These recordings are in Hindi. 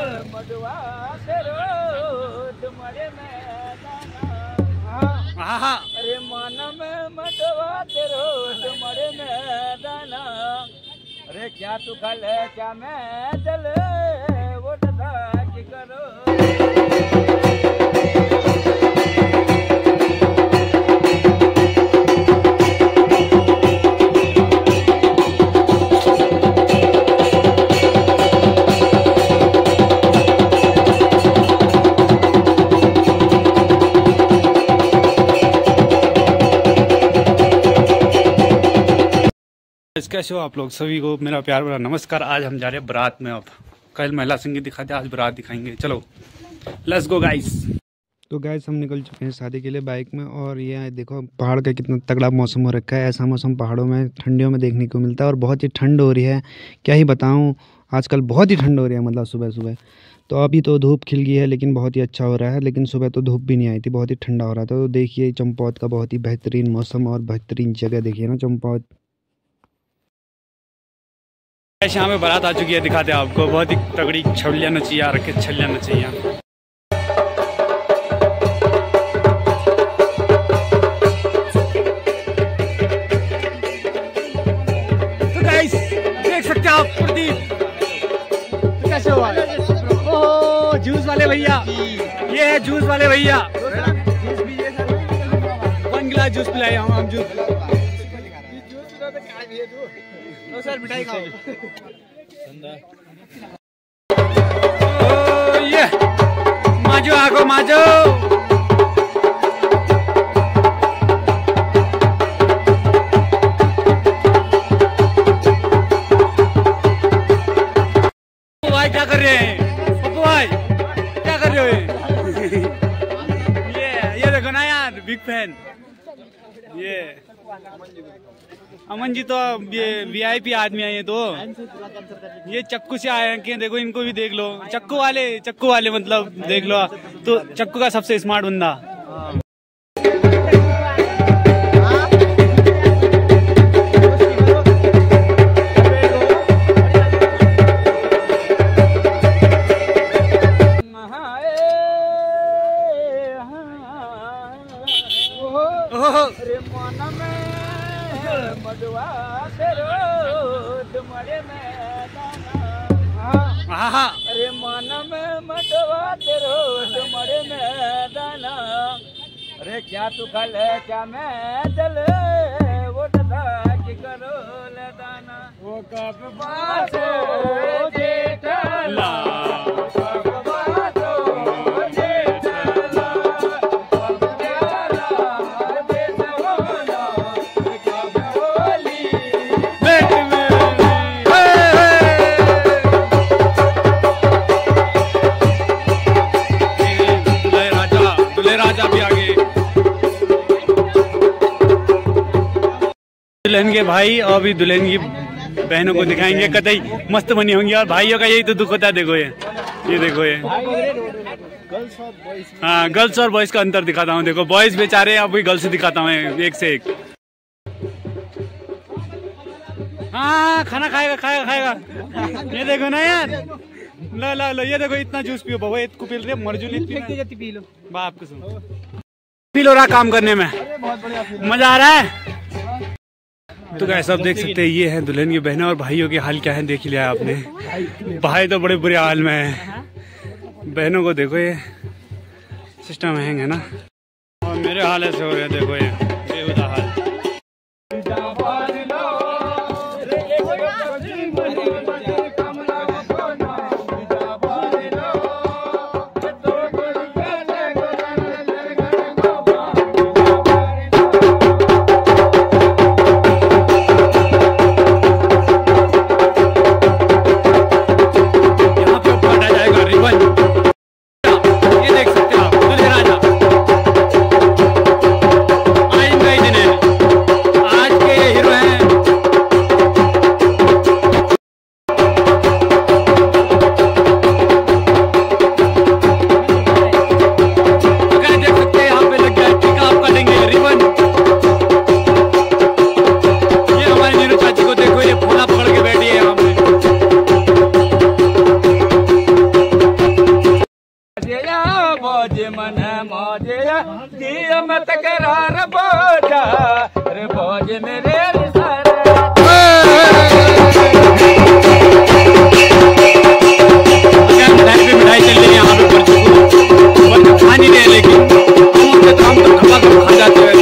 अरे मन में मटवाते रोज मरे मैदाना। अरे क्या तू कल क्या मैं चल वोट था कि करो कैसे हो आप लोग सभी को मेरा प्यार भरा नमस्कार। आज हम जा रहे हैं बारात में। अब कल महिला संगीत दिखाते आज बारात दिखाएंगे। चलो लेट्स गो गाइस। तो गाइस हम निकल चुके हैं शादी के लिए बाइक में। और ये देखो पहाड़ का कितना तगड़ा मौसम हो रखा है। ऐसा मौसम पहाड़ों में ठंडियों में देखने को मिलता है। और बहुत ही ठंड हो रही है, क्या ही बताऊँ। आजकल बहुत ही ठंड हो रही है, मतलब सुबह सुबह। तो अभी तो धूप खिल गई है लेकिन बहुत ही अच्छा हो रहा है। लेकिन सुबह तो धूप भी नहीं आई थी, बहुत ही ठंडा हो रहा था। तो देखिए चंपावत का बहुत ही बेहतरीन मौसम और बेहतरीन जगह। देखिए ना चंपावत। शाम में बारात आ चुकी है, दिखाते हैं आपको। बहुत ही तगड़ी छलिया नचिया रखे, छलिया नचिया। तो गाइस देख सकते हैं आप प्रदीप कैसे हुआ। ओह जूस वाले भैया, ये है जूस वाले भैया। 1 गिलास जूस पिलाया हम जूस। तो सर मिठाई खाओ। ये माजो आगो माजो। भाई क्या कर रहे हैं? पप्पू भाई क्या कर रहे हो? ये देखो ना यार, बिग फैन। ये अमन जी तो ये VIP आदमी है। ये तो ये चक्कू से आए हैं कि देखो इनको भी देख लो। चक्कू वाले मतलब देख लो। तो चक्कू का सबसे स्मार्ट बंदा। अरे मन में मटवाते रोज मरे मैदाना। अरे क्या तू कल क्या मैं चल वोट था कि करो लदाना। वो कब बात जेठा ला दुल्हन के भाई और भी दुल्हन की बहनों को दिखाएंगे। कतई मस्त बनी होंगी। और भाइयों का यही तो दुख होता है। देखो ये देखो ये हाँ, गर्ल्स और बॉयज का अंतर दिखाता हूँ। देखो बॉयज बेचारे, अब भी गर्ल्स दिखाता हूँ एक से एक। हाँ खाना खाएगा। ये देखो ना यार, लो लो लो। ये देखो इतना जूस पियो बाबा, इतको पी रहे मर्जुली। बाप कसम पी लो रहा काम करने में मजा आ रहा है। तो गाइस आप देख सकते हैं ये है दुल्हन की बहनें और भाइयों के हाल क्या है। देख लिया आपने, भाई तो बड़े बुरे हाल में है। बहनों को देखो ये सिस्टम है ना। और मेरे हाल ऐसे हो गए, देखो ये बेहुदा हाल। तकरार बोझा रे बोझ मेरे सर पे मिठाई चल रही है यहाँ पे खानी नहीं है लेकिन हम तो खा जाते हैं।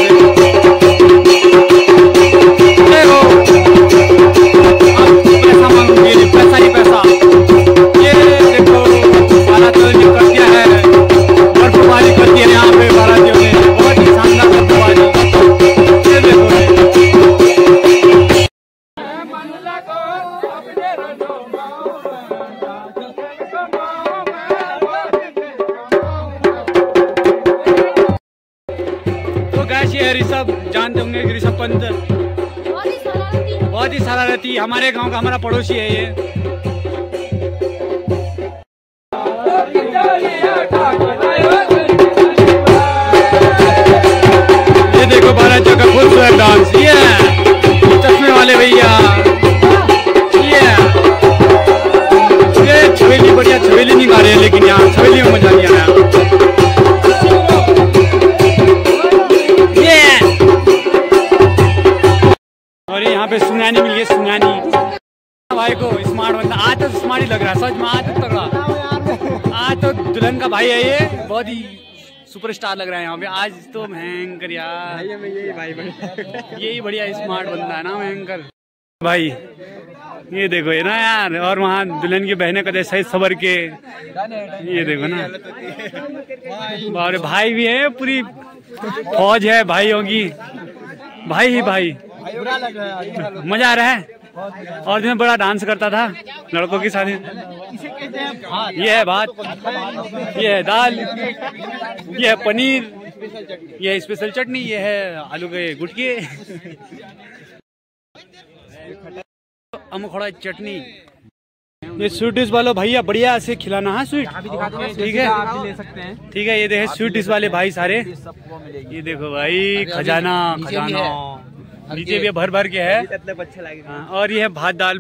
बहुत ही शरारती हमारे गांव का, हमारा पड़ोसी है ये। ये देखो भारत जो का खूबसूरत डांस, ये चश्मे वाले भैया, ये छवेली बढ़िया छवेली नहीं गा रहे हैं लेकिन यहाँ छवेली में मजा नहीं आया। सुनानी मिल गई सुनानी भाई को, स्मार्ट बंदा आज तो स्मार्ट ही लग रहा है सच में, आज तक रहा आज तो दुल्हन का भाई है ये, बहुत ही सुपरस्टार लग रहा है यहाँ पे आज तो। महंकर यार यही भाई बढ़िया, यही बढ़िया स्मार्ट बंदा है ना महंकर भाई, ये देखो ये ना यार। और वहाँ दुल्हन की बहने का जैसा सबर के, ये देखो ना और भाई भी है, पूरी फौज है भाई होगी, भाई ही भाई। मजा आ रहा है। और दिन बड़ा डांस करता था लड़कों के साथ, ये है भात, ये है दाल, ये है पनीर, ये है स्पेशल चटनी, ये है आलू के गुटके, अमखोड़ा चटनी। ये स्वीट डिश वालों भैया बढ़िया से खिलाना, हाँ स्वीट ठीक है ठीक है। ये देखे स्वीट डिश वाले भाई सारे, ये देखो भाई खजाना खजाना नीचे भी भर भर के है। और ये है भात दाल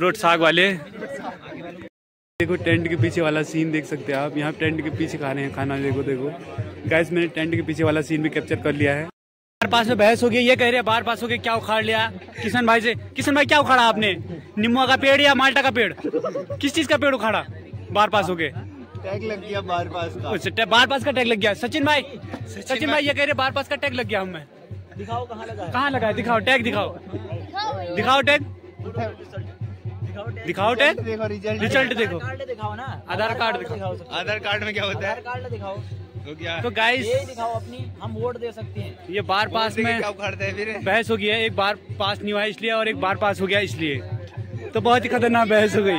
रोट साग वाले। देखो टेंट के पीछे वाला सीन देख सकते हैं आप, यहाँ टेंट के पीछे खा रहे हैं खाना। देखो देखो गाइस मैंने टेंट के पीछे वाला सीन भी कैप्चर कर लिया है। बार पास में बहस हो गई, ये कह रहे हैं बार पास हो गई क्या उखाड़ लिया किशन भाई से। किशन भाई क्या उखाड़ा आपने, निम्बुआ का पेड़ या माल्टा का पेड़, किस चीज का पेड़ उखाड़ा? बार पास हो गए टैग लग गया, बार पास का, बार पास का टैग लग गया। सचिन भाई, सचिन भाई ये कह रहे हैं बार पास का टैग लग गया हमें, दिखाओ कहाँ लगा है? कहाँ लगा है? दिखाओ टैग, दिखाओ दिखाओ टैग, दिखाओ टैग, देखो रिजल्ट देखो, दिखाओ ना आधार कार्ड दिखाओ, आधार कार्ड में क्या होता है कार्ड दिखाओ तो क्या। तो गाइस ये दिखाओ अपनी, हम वोट दे सकते हैं। ये बार पास में क्या उखाड़ते हैं फिर बहस हो गई है, एक बार पास नहीं हुआ इसलिए और एक बार पास हो गया इसलिए, तो बहुत ही खतरनाक बहस हो गई।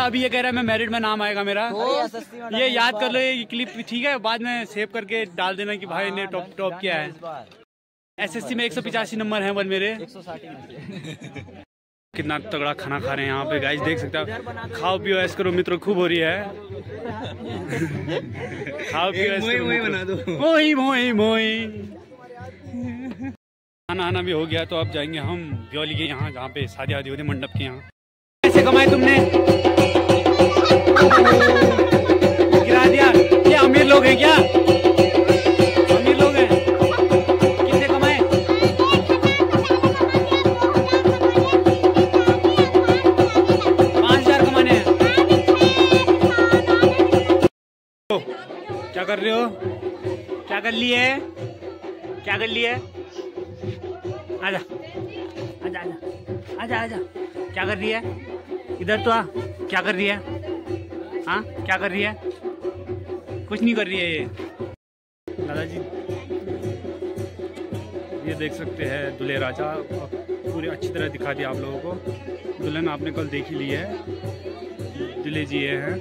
अभी ये कह रहा है मैं मेरिट में नाम आएगा मेरा, ये याद कर लो ये क्लिप ठीक है, बाद में सेव करके डाल देना कि भाई ने टॉप टॉप किया है। एसएससी में 185 नंबर है वन मेरे। कितना तगड़ा खाना खा रहे हैं यहाँ पे गाइस देख सकते हो, खाओ पियो ऐश करो मित्रों खूब हो रही है। खाओ पियो खाना आना भी हो गया, तो अब जाएंगे हम ब्योली के यहाँ जहाँ पे शादी आदि होती मंडप के यहाँ। कैसे कमाए तुमने, गिरा दिया ये अमीर लोग हैं क्या, अमीर लोग हैं कितने कमाए? ₹5000 कमाने हैं। क्या कर रहे हो, क्या कर लिए, क्या कर लिए? आजा आजा आजा आजा आजा, क्या कर रही है इधर तो आ, क्या कर रही है, हाँ क्या कर रही है? कुछ नहीं कर रही है ये। दादाजी ये देख सकते हैं दूल्हे राजा, पूरे अच्छी तरह दिखा दिया आप लोगों को। दुल्हन आपने कल देखी ली है, दूल्हे जी ये हैं।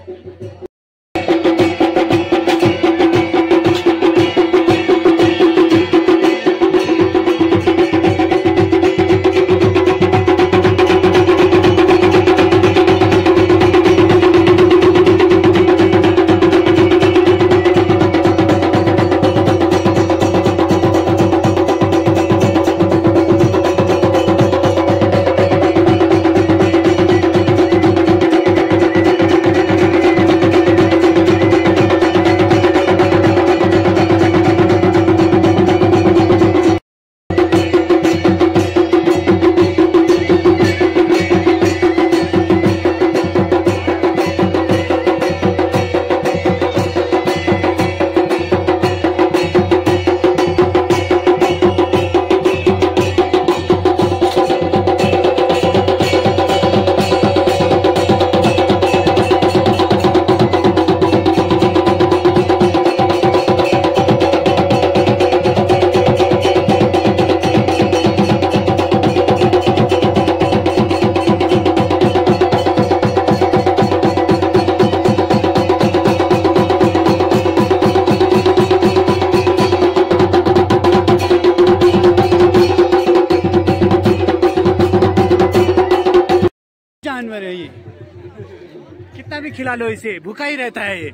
खिला लो इसे, भूखा ही रहता है ये।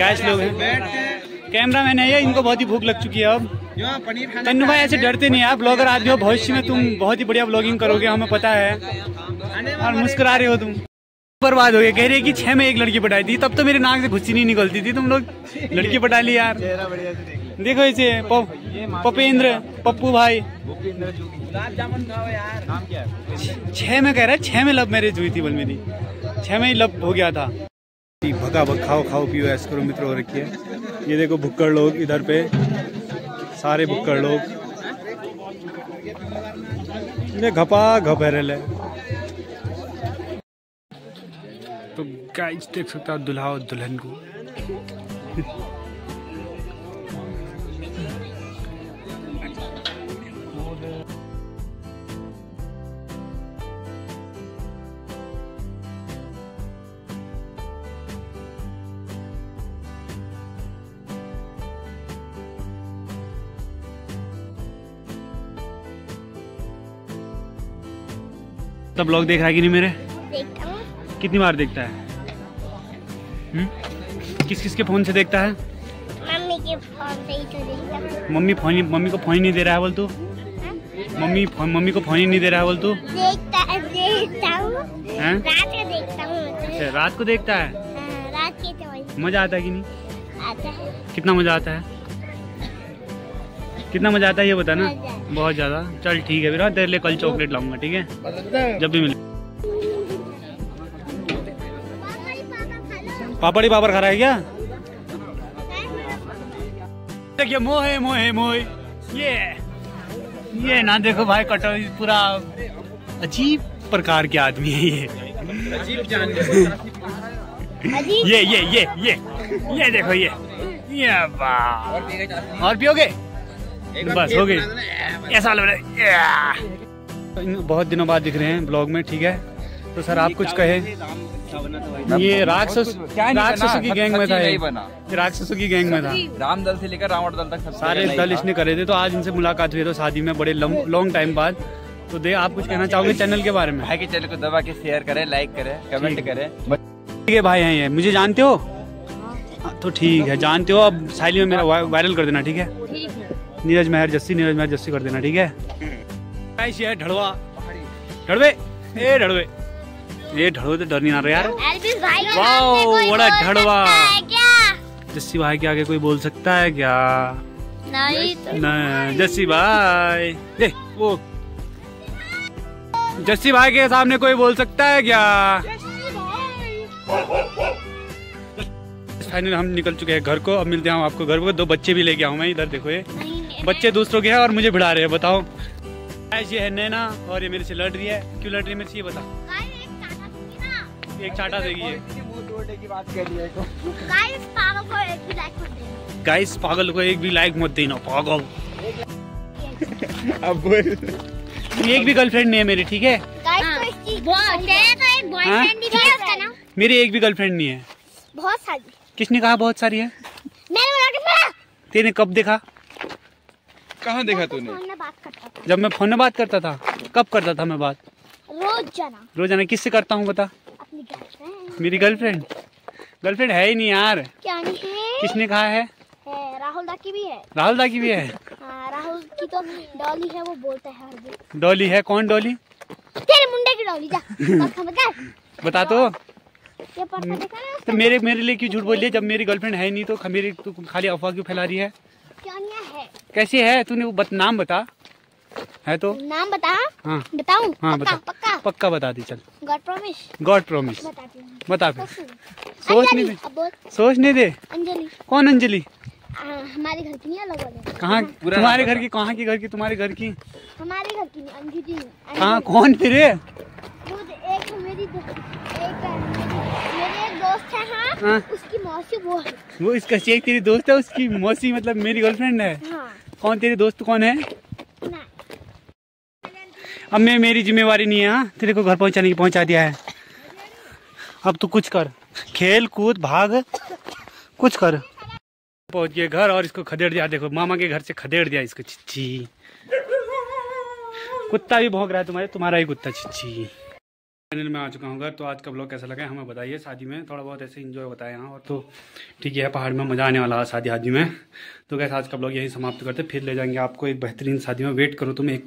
गैस लोग हैं, कैमरा मैन है ये, इनको बहुत ही भूख लग चुकी है अब। तन्नू भाई ऐसे डरते नहीं, आप ब्लॉगर आदमी हो, भविष्य में तुम बहुत ही बढ़िया ब्लॉगिंग करोगे हमें पता है, और मुस्कुरा रहे हो तुम। बर्बाद हो गए, कह रहे कि 6 में 1 लड़की पटाई थी, तब तो मेरे नाक से भुस्सी नहीं निकलती थी, तुम लोग लड़की पटा ली यार। देखो इसे, पपेंद्र पप्पू भाई, छह में कह रहा है, 6 में लव मैरिज हुई थी बोल मेरी, 6 में ही लव हो गया था। भगा भग खाओ खाओ पियो ऐसा करो मित्रों हो रखी है। ये देखो भुक्कड़ लोग इधर पे, सारे भुक्कड़ लोग घपा घपेरल है। तो गाइस देख सकता है दुल्हा और दुल्हन को। तब लोग देख रहा है कि नहीं मेरे, कितनी बार देखता है? किस किस के फोन से देखता है? मम्मी के फोन से ही तो देखता है। मम्मी को फोन ही नहीं दे रहा है बोल तू? मम्मी को फोन ही नहीं दे रहा है बोल तू? देखता हूं। रात को देखता है? रात के टाइम। मजा आता है कि नहीं? आता है। कितना मजा आता है? कितना मजा आता है ये बता ना? बहुत ज्यादा। चल ठीक है फिर, तेरे लिए कल चॉकलेट लाऊंगा, ठीक है? जब भी मिले। पापड़ी पापड़ खा रहा है क्या? देखिए मोहे मोहे मोहे ये ना देखो भाई, कटोरी पूरा अजीब प्रकार के आदमी है ये। ये देखो ये और पियोगे बस हो गई, ऐसा लग रहा है। बहुत दिनों बाद दिख रहे हैं ब्लॉग में, ठीक है? तो सर आप कुछ कहे, ये राक्षसों की गैंग में था, राक्षसों की गैंग में था, राम दल से लेकर रावण दल तक सारे दल इसने करे थे। तो आज इनसे मुलाकात हुई तो शादी में, बड़े लॉन्ग टाइम बाद। तो दे आप कुछ कहना चाहोगे चैनल के बारे में? भाई चैनल को दबा के शेयर करें, लाइक करें, कमेंट करें। ठीक है भाई हैं ये, मुझे जानते हो तो ठीक है, जानते हो अब शायली में मेरा वायरल कर देना, ठीक है? नीरज महर जस्सी कर देना, ठीक है? ढड़वे तो डर नहीं आ रहा यार। वाओ बड़ा ढड़वा जस्सी भाई के आगे कोई बोल सकता है क्या? नहीं तो जस्सी भाई, वो जस्सी भाई के सामने कोई बोल सकता है क्या? फाइनली हम निकल चुके हैं घर को, अब मिलते हैं हम आपको घर को। 2 बच्चे भी ले गया हूँ मैं इधर, देखो ये बच्चे दूसरों के हैं और मुझे भिड़ा रहे हैं, बताओ। ये है नैना और ये मेरे से लड़ रही है, क्यों लड़ रही है मेरे से ये बताओ। एक चाटा देगी ये की बात कर रही है। गाइस पागल को एक भी लाइक मत देना, पागल। अब एक भी गर्लफ्रेंड नहीं है मेरी, ठीक है? मेरी एक भी गर्लफ्रेंड नहीं है। बहुत सारी। किसने कहा बहुत सारी है? तेने कब देखा, कहाँ देखा तूने? जब मैं फोन में बात करता था। कब करता था मैं बात? रोजाना। किससे करता हूँ बता? मेरी गर्लफ्रेंड है ही नहीं यार। क्या नहीं है? किसने कहा है? राहुल दा की भी है। राहुल की तो डॉली है, वो बोलता है। डॉली है? कौन डॉली? तेरे मुंडे की डॉली। जा बता तो। तो मेरे लिए क्यों झूठ बोल रही है? जब मेरी गर्लफ्रेंड है नहीं तो मेरी तू खाली अफवाह क्यों फैला रही है? कैसे है? तूने वो नाम बता, है तो नाम बता। हाँ बताऊं? हाँ बता, पक्का बता दी। चल गॉड प्रॉमिस बता फिर। सोचने दे। अंजलि। कौन अंजलि? हमारे घर की नहीं, अलग वाले। कहाँ? तुम्हारे घर की? कहाँ की घर की? तुम्हारे घर की? हमारे घर की अंजलि। हाँ कौन फिर? वो इसका शेख तेरी दोस्त है, उसकी मौसी मतलब मेरी गर्लफ्रेंड है। कौन तेरे दोस्त कौन है? अब मेरी जिम्मेवारी नहीं है। हाँ तेरे को घर पहुंचाने की पहुंचा दिया है, अब तू कुछ कर, खेल कूद भाग, कुछ कर। पहुंच गए घर और इसको खदेड़ दिया, देखो मामा के घर से खदेड़ दिया इसको। चिच्ची कुत्ता भी भौंक रहा है तुम्हारा ही कुत्ता। चिच्ची चैनल में आ चुका हूँ। तो आज का ब्लॉग कैसा लगा है हमें बताइए। शादी में थोड़ा बहुत ऐसे एंजॉय बताया यहाँ, और तो ठीक है पहाड़ में मज़ा आने वाला है शादी हादी में। तो कैसे आज का ब्लॉग यहीं समाप्त करते, फिर ले जाएंगे आपको एक बेहतरीन शादी में। वेट करो तुम्हें 1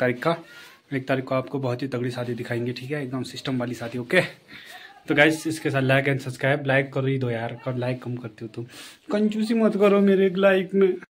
तारीख को आपको बहुत ही तगड़ी शादी दिखाएंगे, ठीक है, एकदम सिस्टम वाली शादी। ओके तो गाइस इसके साथ लाइक एंड सब्सक्राइब। लाइक करो ही दो यार, लाइक कम करती हो तुम, कंजूसी मत करो मेरे लाइक में।